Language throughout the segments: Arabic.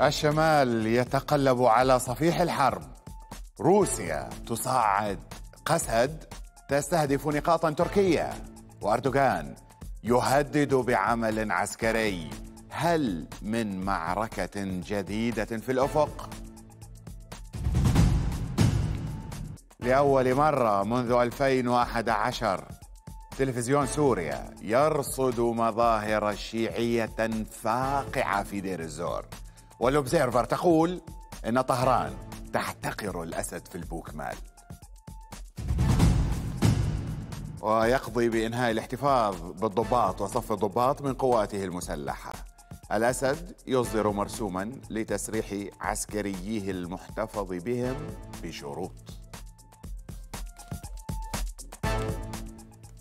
الشمال يتقلب على صفيح الحرب، روسيا تصعد قسد تستهدف نقاطا تركية، وأردوغان يهدد بعمل عسكري. هل من معركة جديدة في الأفق؟ لأول مرة منذ 2011 تلفزيون سوريا يرصد مظاهر شيعية فاقعة في دير الزور، والأوبزرفر تقول إن طهران تحتقر الأسد في البوكمال. ويقضي بإنهاء الاحتفاظ بالضباط وصف الضباط من قواته المسلحة. الأسد يصدر مرسوما لتسريح عسكرييه المحتفظ بهم بشروط.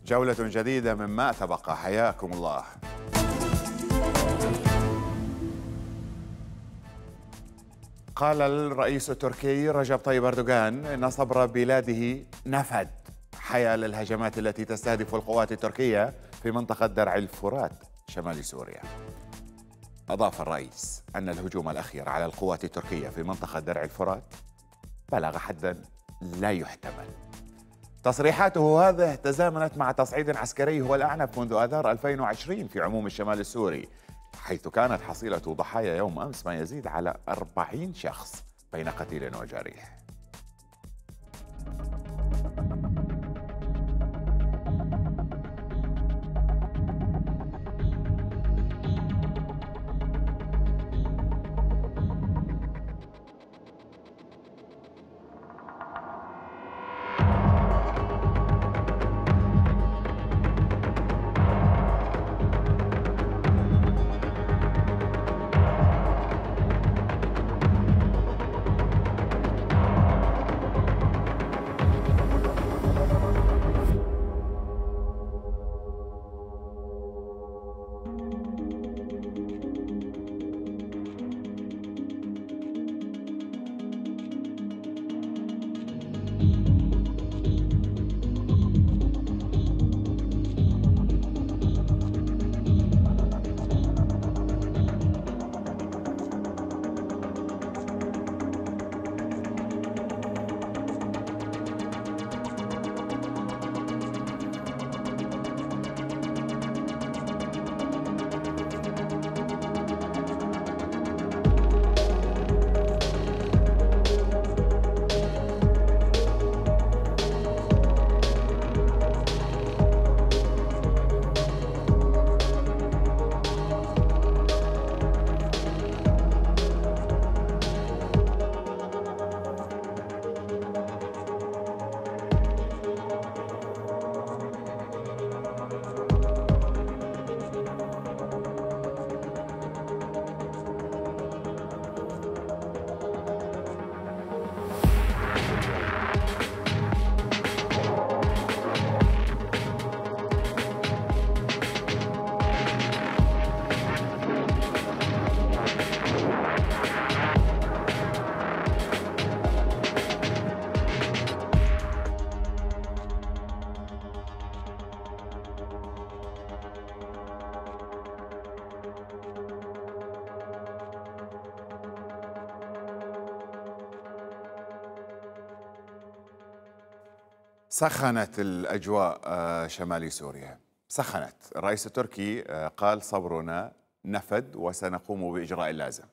جولة جديدة مما تبقى، حياكم الله. قال الرئيس التركي رجب طيب أردوغان إن صبر بلاده نفد حيال الهجمات التي تستهدف القوات التركية في منطقة درع الفرات شمال سوريا. أضاف الرئيس أن الهجوم الأخير على القوات التركية في منطقة درع الفرات بلغ حداً لا يحتمل. تصريحاته هذه تزامنت مع تصعيد عسكري هو الأعنف منذ آذار 2020 في عموم الشمال السوري، حيث كانت حصيلة ضحايا يوم أمس ما يزيد على 40 شخص بين قتيل وجريح. سخنت الأجواء شمال سوريا، سخنت. الرئيس التركي قال صبرنا نفد وسنقوم بإجراء اللازم.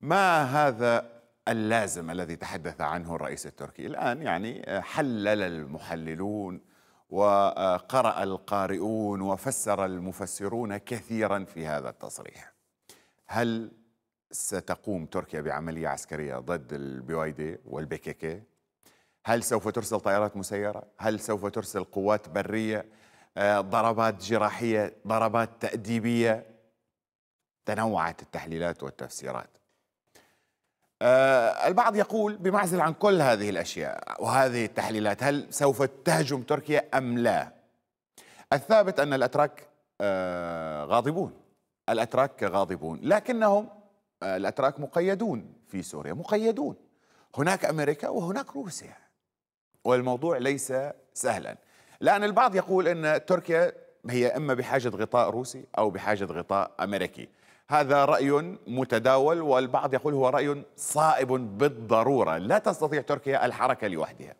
ما هذا اللازم الذي تحدث عنه الرئيس التركي؟ الآن يعني حلل المحللون وقرأ القارئون وفسر المفسرون كثيرا في هذا التصريح. هل ستقوم تركيا بعملية عسكرية ضد البوايدة والبيكيكي؟ هل سوف ترسل طائرات مسيرة؟ هل سوف ترسل قوات برية؟ ضربات جراحية؟ ضربات تأديبية؟ تنوعت التحليلات والتفسيرات. البعض يقول بمعزل عن كل هذه الأشياء وهذه التحليلات، هل سوف تهجم تركيا أم لا؟ الثابت أن الأتراك غاضبون، الأتراك غاضبون، لكنهم الأتراك مقيدون في سوريا، مقيدون. هناك أمريكا وهناك روسيا، والموضوع ليس سهلا. لأن البعض يقول أن تركيا هي إما بحاجة غطاء روسي أو بحاجة غطاء أمريكي. هذا رأي متداول والبعض يقول هو رأي صائب بالضرورة. لا تستطيع تركيا الحركة لوحدها،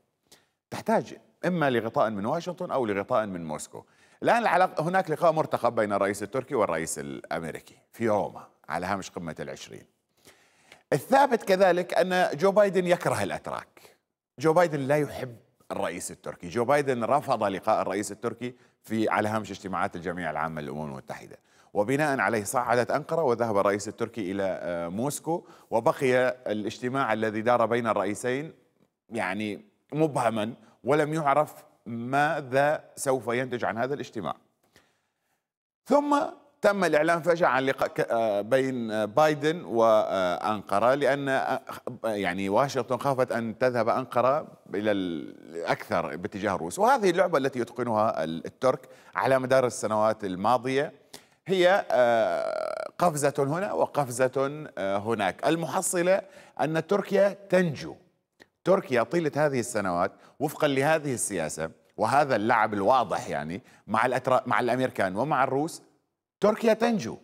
تحتاج إما لغطاء من واشنطن أو لغطاء من موسكو. الآن هناك لقاء مرتقب بين الرئيس التركي والرئيس الأمريكي في روما على هامش قمة ال20. الثابت كذلك أن جو بايدن يكره الأتراك، جو بايدن لا يحب الرئيس التركي، جو بايدن رفض لقاء الرئيس التركي على هامش اجتماعات الجمعية العامة للأمم المتحدة، وبناء عليه صعدت أنقرة وذهب الرئيس التركي إلى موسكو، وبقي الاجتماع الذي دار بين الرئيسين يعني مبهما، ولم يعرف ماذا سوف ينتج عن هذا الاجتماع. ثم تم الإعلان فجأة عن لقاء بين بايدن وأنقرة، لأن يعني واشنطن خافت أن تذهب أنقرة إلى الأكثر باتجاه روسيا، وهذه اللعبة التي يتقنها الترك على مدار السنوات الماضية هي قفزة هنا وقفزة هناك. المحصلة أن تركيا تنجو، تركيا طيلة هذه السنوات وفقا لهذه السياسة وهذا اللعب الواضح يعني مع الأمريكان ومع الروس، تركيا تنجو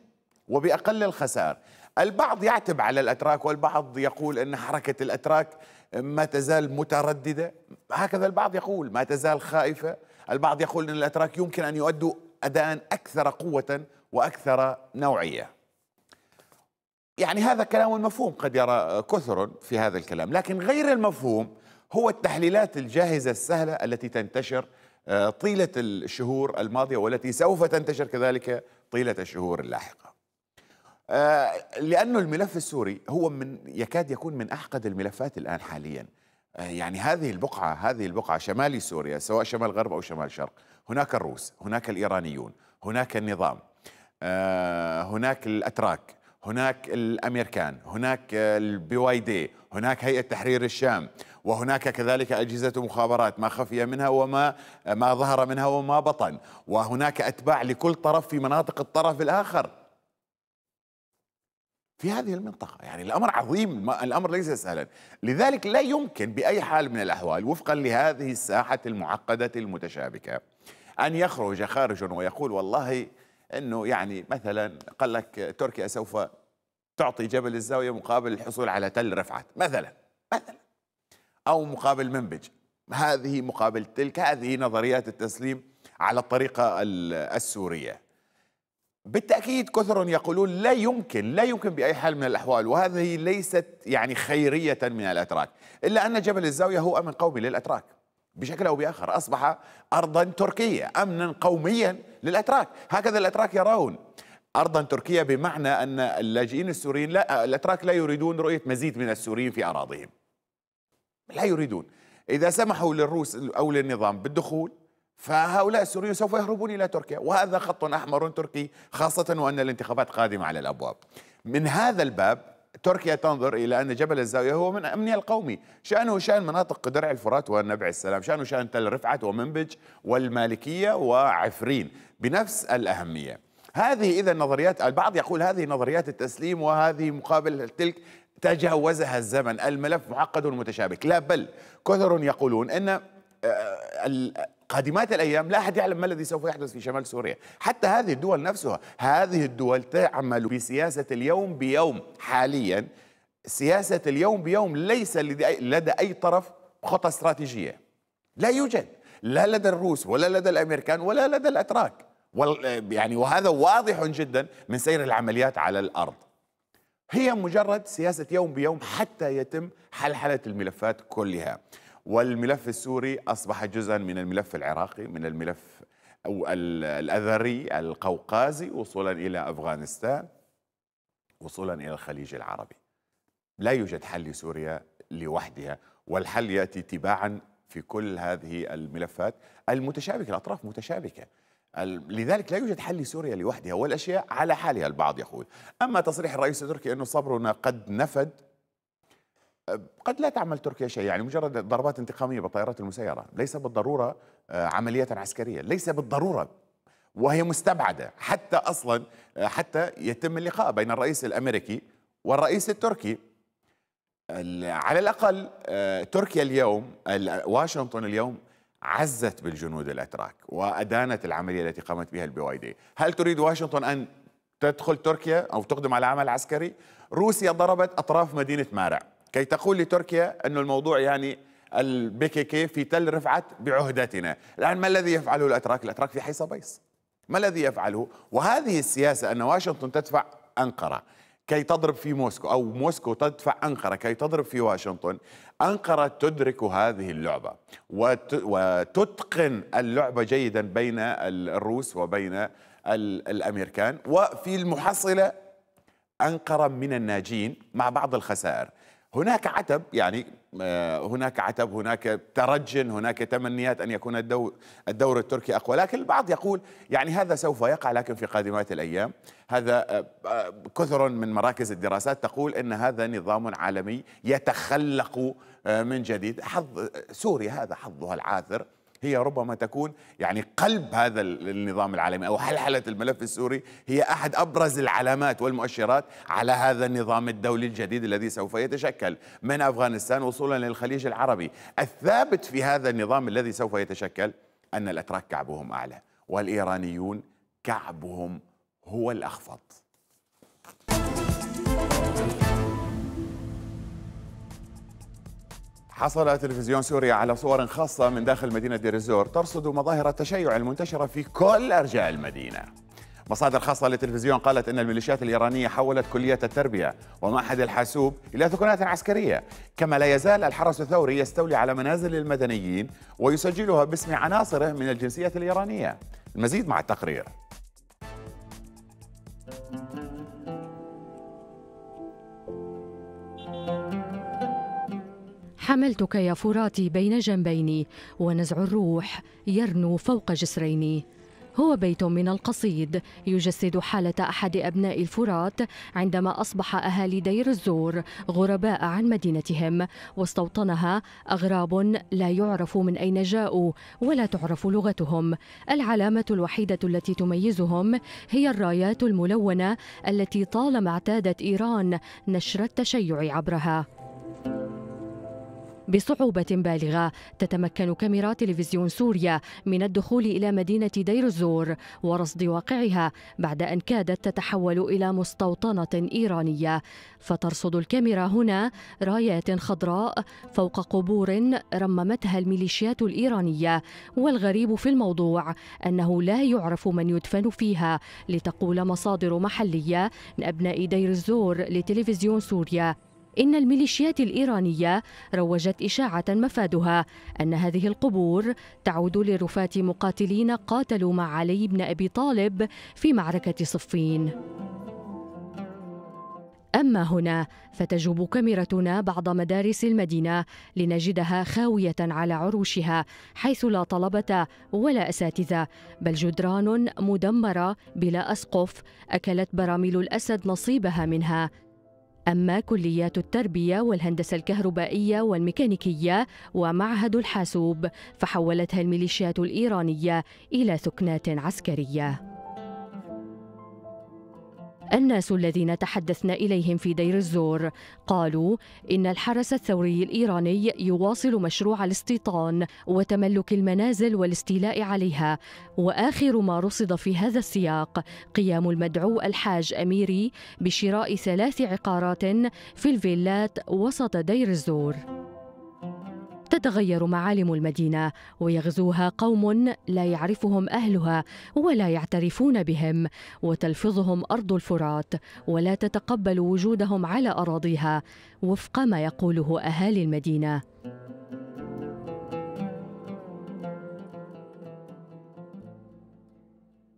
وبأقل الخسائر. البعض يعتب على الأتراك والبعض يقول أن حركة الأتراك ما تزال مترددة، هكذا البعض يقول، ما تزال خائفة. البعض يقول أن الأتراك يمكن أن يؤدوا أداء أكثر قوة وأكثر نوعية. يعني هذا كلام مفهوم، قد يرى كثر في هذا الكلام، لكن غير المفهوم هو التحليلات الجاهزة السهلة التي تنتشر طيلة الشهور الماضية والتي سوف تنتشر كذلك طيلة الشهور اللاحقة. لأنه الملف السوري هو يكاد يكون من أحقد الملفات الآن حاليا. يعني هذه البقعة شمالي سوريا، سواء شمال غرب أو شمال شرق، هناك الروس، هناك الإيرانيون، هناك النظام، هناك الأتراك، هناك الأمريكان، هناك البي واي دي، هناك هيئة تحرير الشام، وهناك كذلك أجهزة مخابرات ما خفي منها وما ظهر منها وما بطن، وهناك أتباع لكل طرف في مناطق الطرف الآخر في هذه المنطقة. يعني الأمر عظيم، الأمر ليس سهلا، لذلك لا يمكن بأي حال من الأحوال وفقا لهذه الساحة المعقدة المتشابكة أن يخرج خارج ويقول والله أنه يعني مثلا قال لك تركيا سوف تعطي جبل الزاوية مقابل الحصول على تل رفعت مثلا أو مقابل منبج، هذه مقابل تلك، هذه نظريات التسليم على الطريقة السورية. بالتأكيد كثر يقولون لا يمكن بأي حال من الأحوال، وهذه ليست يعني خيرية من الأتراك، إلا أن جبل الزاوية هو أمن قومي للأتراك بشكل أو بآخر، أصبح أرضا تركية، أمنا قوميا للأتراك، هكذا الأتراك يرون أرضا تركية، بمعنى أن اللاجئين السوريين الأتراك لا يريدون رؤية مزيد من السوريين في أراضيهم، لا يريدون. إذا سمحوا للروس أو للنظام بالدخول فهؤلاء السوريين سوف يهربون إلى تركيا، وهذا خط أحمر تركي، خاصة وأن الانتخابات قادمة على الأبواب. من هذا الباب تركيا تنظر إلى أن جبل الزاوية هو من أمنها القومي، شأنه شأن مناطق درع الفرات والنبع السلام، شأنه شأن تل رفعت ومنبج والمالكية وعفرين بنفس الأهمية. هذه إذا نظريات، البعض يقول هذه نظريات التسليم وهذه مقابل تلك، تجاوزها الزمن، الملف معقد متشابك. لا بل كثر يقولون أن قادمات الأيام لا أحد يعلم ما الذي سوف يحدث في شمال سوريا، حتى هذه الدول نفسها، هذه الدول تعمل بسياسة اليوم بيوم حاليا، سياسة اليوم بيوم، ليس لدى أي طرف خطة استراتيجية، لا يوجد، لا لدى الروس ولا لدى الأمريكان ولا لدى الأتراك، يعني وهذا واضح جدا من سير العمليات على الأرض. هي مجرد سياسة يوم بيوم حتى يتم حلحلة الملفات كلها، والملف السوري أصبح جزءا من الملف العراقي، من الملف الأذري القوقازي، وصولا إلى أفغانستان، وصولا إلى الخليج العربي. لا يوجد حل لسوريا لوحدها، والحل يأتي تباعا في كل هذه الملفات المتشابكة، الأطراف متشابكة، لذلك لا يوجد حل لسوريا لوحدها، والأشياء على حالها البعض يقول. أما تصريح الرئيس التركي أنه صبرنا قد نفد، قد لا تعمل تركيا شيء، يعني مجرد ضربات انتقامية بالطائرات المسيرة، ليس بالضرورة عملية عسكرية، ليس بالضرورة، وهي مستبعدة حتى أصلا حتى يتم اللقاء بين الرئيس الأمريكي والرئيس التركي. على الأقل تركيا اليوم، واشنطن اليوم عزت بالجنود الأتراك وأدانت العملية التي قامت بها البي واي دي. هل تريد واشنطن أن تدخل تركيا أو تقدم على عمل عسكري. روسيا ضربت أطراف مدينة مارع كي تقول لتركيا أن الموضوع يعني البيكيكي في تل رفعت بعهدتنا. الآن ما الذي يفعله الأتراك؟ الأتراك في حيصبيس، ما الذي يفعله؟ وهذه السياسة أن واشنطن تدفع أنقرة كي تضرب في موسكو، أو موسكو تدفع أنقرة كي تضرب في واشنطن. أنقرة تدرك هذه اللعبة وتتقن اللعبة جيدا بين الروس وبين الأمريكان، وفي المحصلة أنقرة من الناجين مع بعض الخسائر. هناك عتب، يعني هناك عتب، هناك ترجن، هناك تمنيات أن يكون الدور التركي أقوى، لكن البعض يقول يعني هذا سوف يقع لكن في قادمات الأيام. هذا كثر من مراكز الدراسات تقول أن هذا نظام عالمي يتخلق من جديد. حظ سوريا هذا، حظها العاثر، هي ربما تكون يعني قلب هذا النظام العالمي، أو حلحلة الملف السوري هي أحد أبرز العلامات والمؤشرات على هذا النظام الدولي الجديد الذي سوف يتشكل من أفغانستان وصولا للخليج العربي. الثابت في هذا النظام الذي سوف يتشكل أن الأتراك كعبهم أعلى، والإيرانيون كعبهم هو الأخفض. حصل تلفزيون سوريا على صور خاصة من داخل مدينة دير الزور ترصد مظاهر التشيع المنتشرة في كل أرجاء المدينة. مصادر خاصة للتلفزيون قالت أن الميليشيات الإيرانية حولت كلية التربية ومعهد الحاسوب إلى ثكنات عسكرية، كما لا يزال الحرس الثوري يستولي على منازل المدنيين ويسجلها باسم عناصره من الجنسية الإيرانية. المزيد مع التقرير. حملتك يا فراتي بين جنبيني ونزع الروح يرنو فوق جسريني. هو بيت من القصيد يجسد حالة أحد أبناء الفرات عندما أصبح أهالي دير الزور غرباء عن مدينتهم، واستوطنها أغراب لا يعرف من أين جاءوا ولا تعرف لغتهم. العلامة الوحيدة التي تميزهم هي الرايات الملونة التي طالما اعتادت إيران نشر التشيع عبرها. بصعوبة بالغة تتمكن كاميرا تلفزيون سوريا من الدخول إلى مدينة دير الزور ورصد واقعها بعد أن كادت تتحول إلى مستوطنة إيرانية. فترصد الكاميرا هنا رايات خضراء فوق قبور رممتها الميليشيات الإيرانية، والغريب في الموضوع أنه لا يعرف من يدفن فيها، لتقول مصادر محلية من أبناء دير الزور لتلفزيون سوريا إن الميليشيات الإيرانية روجت إشاعة مفادها أن هذه القبور تعود لرفاة مقاتلين قاتلوا مع علي بن أبي طالب في معركة صفين. أما هنا فتجوب كاميرتنا بعض مدارس المدينة لنجدها خاوية على عروشها، حيث لا طلبة ولا أساتذة، بل جدران مدمرة بلا أسقف أكلت براميل الأسد نصيبها منها. أما كليات التربية والهندسة الكهربائية والميكانيكية ومعهد الحاسوب فحولتها الميليشيات الإيرانية إلى ثكنات عسكرية. الناس الذين تحدثنا إليهم في دير الزور قالوا إن الحرس الثوري الإيراني يواصل مشروع الاستيطان وتملك المنازل والاستيلاء عليها، وآخر ما رصد في هذا السياق قيام المدعو الحاج أميري بشراء 3 عقارات في الفيلات وسط دير الزور. تتغير معالم المدينة ويغزوها قوم لا يعرفهم أهلها ولا يعترفون بهم، وتلفظهم أرض الفرات ولا تتقبل وجودهم على أراضيها وفق ما يقوله أهالي المدينة.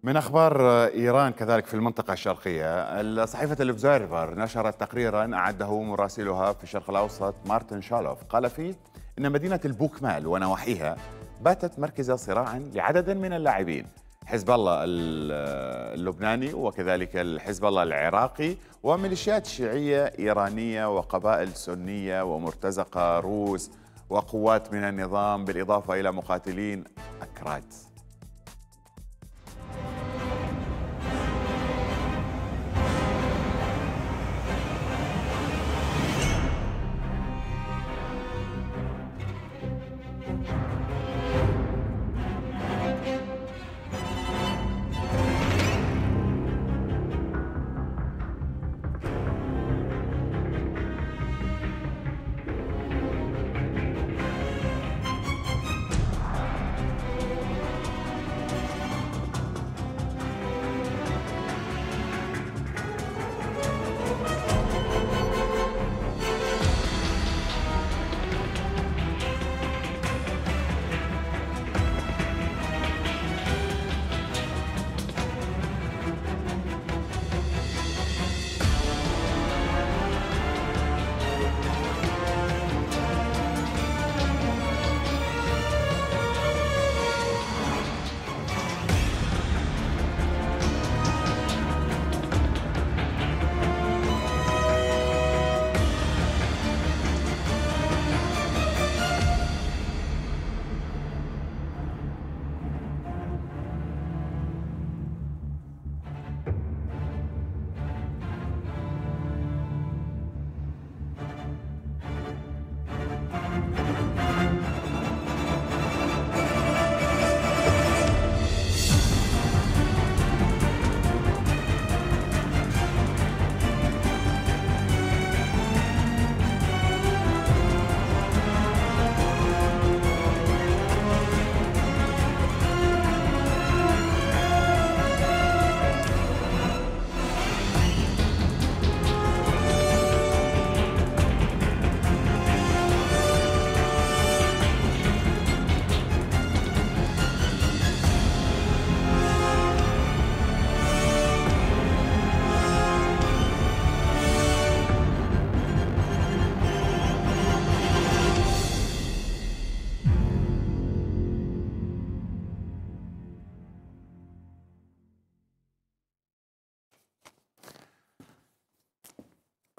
من أخبار إيران كذلك في المنطقة الشرقية، صحيفة الأوبزرفر نشرت تقريراً أعده مراسلها في الشرق الأوسط مارتن شولوف، قال فيه إن مدينة البوكمال ونواحيها باتت مركز صراع لعدد من اللاعبين، حزب الله اللبناني وكذلك حزب الله العراقي وميليشيات شيعية إيرانية وقبائل سنية ومرتزقة روس وقوات من النظام، بالإضافة إلى مقاتلين أكراد.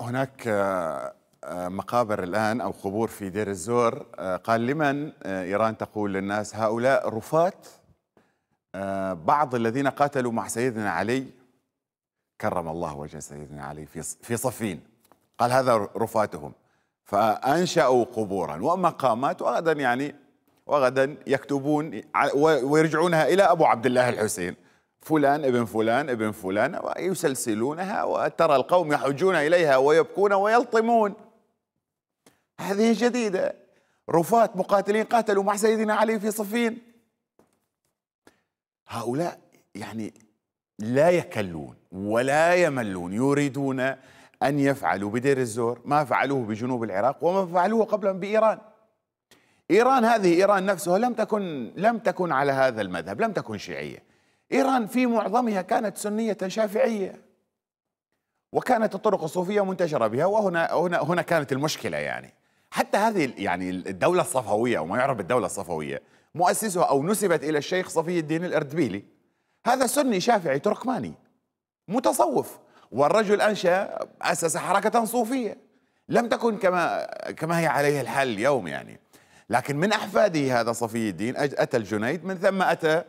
هناك مقابر الآن أو قبور في دير الزور. قال لمن إيران تقول للناس؟ هؤلاء رفات بعض الذين قاتلوا مع سيدنا علي، كرم الله وجه سيدنا علي، في صفين. قال هذا رفاتهم، فأنشأوا قبورا ومقامات، وغدا يعني وغدا يكتبون ويرجعونها إلى أبو عبد الله الحسين، فلان ابن فلان ابن فلان، ويسلسلونها، وترى القوم يحجون إليها ويبكون ويلطمون. هذه جديدة، رفات مقاتلين قاتلوا مع سيدنا علي في صفين. هؤلاء يعني لا يكلون ولا يملون، يريدون أن يفعلوا بدير الزور ما فعلوه بجنوب العراق وما فعلوه قبلا بإيران. إيران هذه، إيران نفسها لم تكن على هذا المذهب، لم تكن شيعية. إيران في معظمها كانت سنية شافعية، وكانت الطرق الصوفية منتشرة بها، وهنا كانت المشكلة. يعني حتى هذه يعني الدولة الصفوية أو ما يعرف بالدولة الصفوية، مؤسسها أو نسبت إلى الشيخ صفي الدين الأردبيلي، هذا سني شافعي تركماني متصوف، والرجل أسس حركة صوفية لم تكن كما هي عليه الحال اليوم يعني. لكن من أحفاده هذا صفي الدين أتى الجنيد، من ثم أتى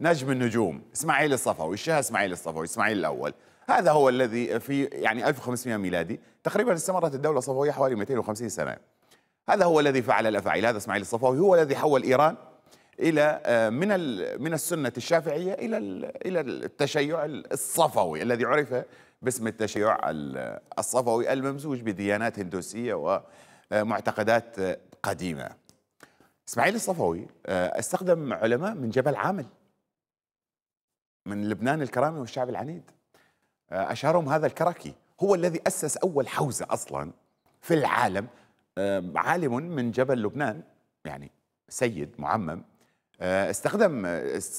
نجم النجوم إسماعيل الصفوي، الشاه إسماعيل الصفوي، إسماعيل الأول. هذا هو الذي في يعني 1500 ميلادي تقريبا استمرت الدولة الصفوية حوالي 250 سنة. هذا هو الذي فعل الأفاعيل، هذا إسماعيل الصفوي هو الذي حول إيران إلى من السنة الشافعية إلى التشيع الصفوي الذي عرف باسم التشيع الصفوي الممزوج بديانات هندوسية ومعتقدات قديمة. إسماعيل الصفوي استخدم علماء من جبل عامل، من لبنان الكرامي والشعب العنيد، أشهرهم هذا الكركي، هو الذي أسس أول حوزة أصلا في العالم، عالم من جبل لبنان يعني سيد معمم. استخدم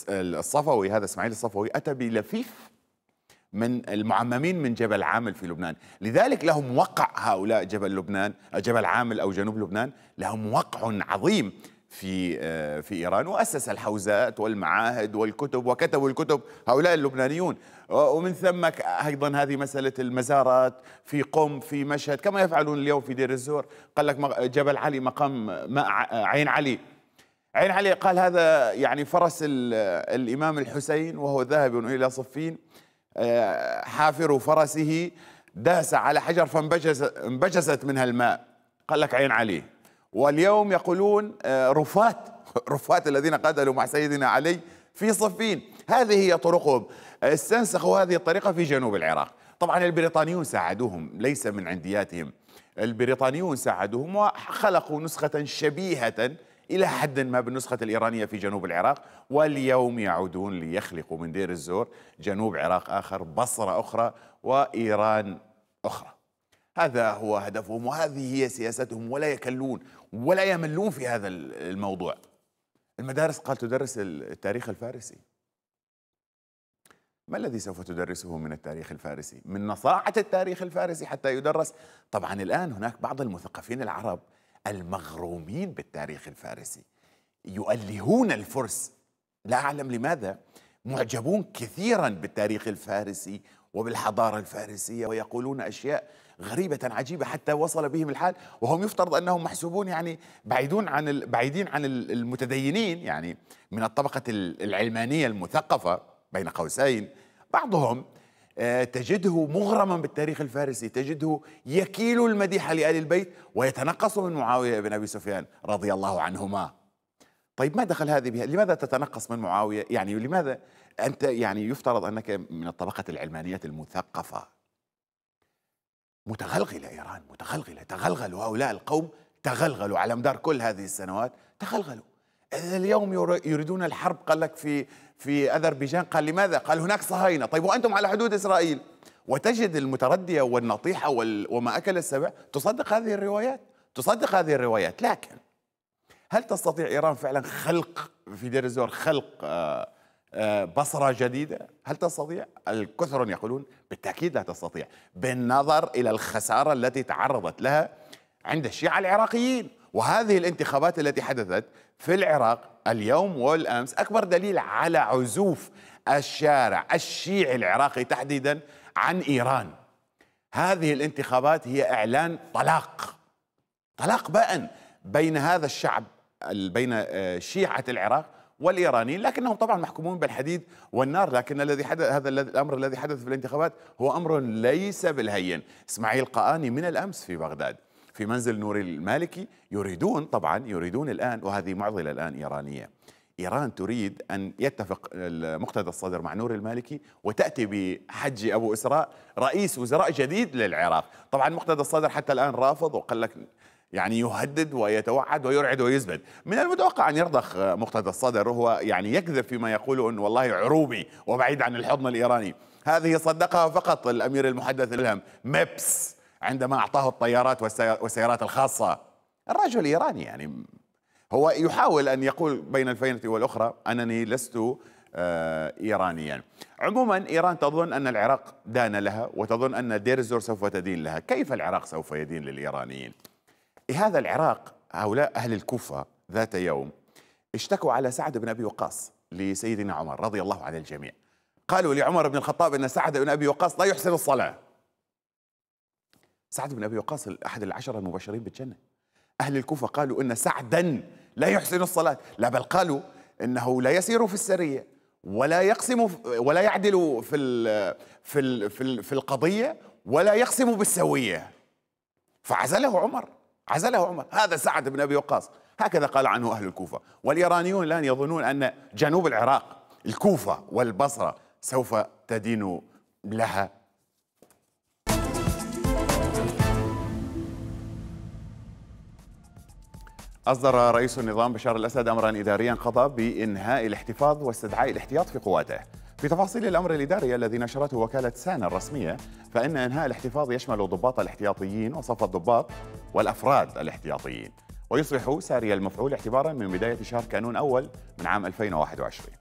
الصفوي هذا إسماعيل الصفوي، أتى بلفيف من المعممين من جبل عامل في لبنان، لذلك لهم وقع هؤلاء جبل عامل أو جنوب لبنان، لهم وقع عظيم في إيران، وأسس الحوزات والمعاهد والكتب، وكتبوا الكتب هؤلاء اللبنانيون. ومن ثم أيضا هذه مسألة المزارات في قم، في مشهد، كما يفعلون اليوم في دير الزور. قال لك جبل علي، مقام عين علي، عين علي، قال هذا يعني فرس الإمام الحسين وهو ذاهب إلى صفين، حافر فرسه داس على حجر فانبجست منها الماء، قال لك عين علي. واليوم يقولون رفات الذين قاتلوا مع سيدنا علي في صفين. هذه هي طرقهم، استنسخوا هذه الطريقة في جنوب العراق. طبعا البريطانيون ساعدوهم، ليس من عندياتهم، البريطانيون ساعدوهم وخلقوا نسخة شبيهة إلى حد ما بالنسخة الإيرانية في جنوب العراق. واليوم يعودون ليخلقوا من دير الزور جنوب عراق آخر، بصرة أخرى، وإيران أخرى. هذا هو هدفهم وهذه هي سياستهم، ولا يكلون ولا يملون في هذا الموضوع. المدارس قال تدرس التاريخ الفارسي، ما الذي سوف تدرسه من التاريخ الفارسي؟ من نصاعة التاريخ الفارسي حتى يدرس. طبعا الآن هناك بعض المثقفين العرب المغرومين بالتاريخ الفارسي، يؤلهون الفرس، لا أعلم لماذا، معجبون كثيرا بالتاريخ الفارسي وبالحضارة الفارسية، ويقولون أشياء غريبة عجيبة حتى وصل بهم الحال، وهم يفترض أنهم محسوبون يعني بعيدين عن المتدينين، يعني من الطبقة العلمانية المثقفة بين قوسين. بعضهم تجده مغرما بالتاريخ الفارسي، تجده يكيل المديح لآل البيت ويتنقص من معاوية بن أبي سفيان رضي الله عنهما. طيب ما دخل هذه بها؟ لماذا تتنقص من معاوية؟ يعني لماذا أنت يعني يفترض أنك من الطبقة العلمانية المثقفة؟ متغلغلة إيران، متغلغلة، تغلغلوا هؤلاء القوم، تغلغلوا على مدار كل هذه السنوات، تغلغلوا. اليوم يريدون الحرب، قال لك في أذربيجان، قال لماذا؟ قال هناك صهاينة. طيب وأنتم على حدود إسرائيل. وتجد المتردية والنطيحة وما أكل السبع تصدق هذه الروايات، تصدق هذه الروايات. لكن هل تستطيع إيران فعلا خلق في دير الزور، خلق بصرة جديدة؟ هل تستطيع؟ الكثر يقولون بالتأكيد لا تستطيع، بالنظر إلى الخسارة التي تعرضت لها عند الشيعة العراقيين. وهذه الانتخابات التي حدثت في العراق اليوم والأمس أكبر دليل على عزوف الشارع الشيعي العراقي تحديدا عن إيران. هذه الانتخابات هي إعلان طلاق بائن بين هذا الشعب، بين شيعة العراق والإيرانيين، لكنهم طبعا محكومون بالحديد والنار. لكن الذي حدث، هذا الأمر الذي حدث في الانتخابات هو أمر ليس بالهين. إسماعيل قاني من الأمس في بغداد في منزل نوري المالكي، يريدون الآن، وهذه معضلة الآن إيرانية، إيران تريد أن يتفق مقتدى الصدر مع نوري المالكي وتأتي بحجي أبو إسراء رئيس وزراء جديد للعراق. طبعا مقتدى الصدر حتى الآن رافض وقال لك يعني يهدد ويتوعد ويرعد ويزبد. من المتوقع أن يرضخ مقتدى الصدر، وهو يعني يكذب فيما يقوله أنه والله عروبي وبعيد عن الحضن الإيراني. هذه صدقها فقط الأمير المحدث لهم ميبس عندما أعطاه الطيارات والسيارات الخاصة. الرجل إيراني، يعني هو يحاول أن يقول بين الفينة والأخرى أنني لست إيرانيا. عموما إيران تظن أن العراق دان لها، وتظن أن دير الزور سوف تدين لها. كيف العراق سوف يدين للإيرانيين؟ هذا العراق، هؤلاء أهل الكوفة ذات يوم اشتكوا على سعد بن أبي وقاص لسيدنا عمر رضي الله عن الجميع، قالوا لعمر بن الخطاب أن سعد بن أبي وقاص لا يحسن الصلاة. سعد بن أبي وقاص أحد العشرة المبشرين بالجنة. أهل الكوفة قالوا إن سعدا لا يحسن الصلاة، لا بل قالوا إنه لا يسير في السرية ولا يقسم ولا يعدل في القضية ولا يقسم بالسوية. فعزله عمر، هذا سعد بن أبي وقاص. هكذا قال عنه أهل الكوفة. والإيرانيون الآن يظنون أن جنوب العراق، الكوفة والبصرة، سوف تدين لها. أصدر رئيس النظام بشار الأسد أمرا إداريا قضى بإنهاء الاحتفاظ واستدعاء الاحتياط في قواته. في تفاصيل الأمر الإداري الذي نشرته وكالة سانا الرسمية، فإن إنهاء الاحتفاظ يشمل الضباط الاحتياطيين وصف الضباط والأفراد الاحتياطيين، ويصبح ساري المفعول اعتبارا من بداية شهر كانون أول من عام 2021.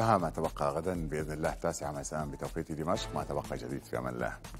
انتهى ما تبقى. غدا بإذن الله 9 مساء بتوقيت دمشق ما تبقى جديد. في أمان الله.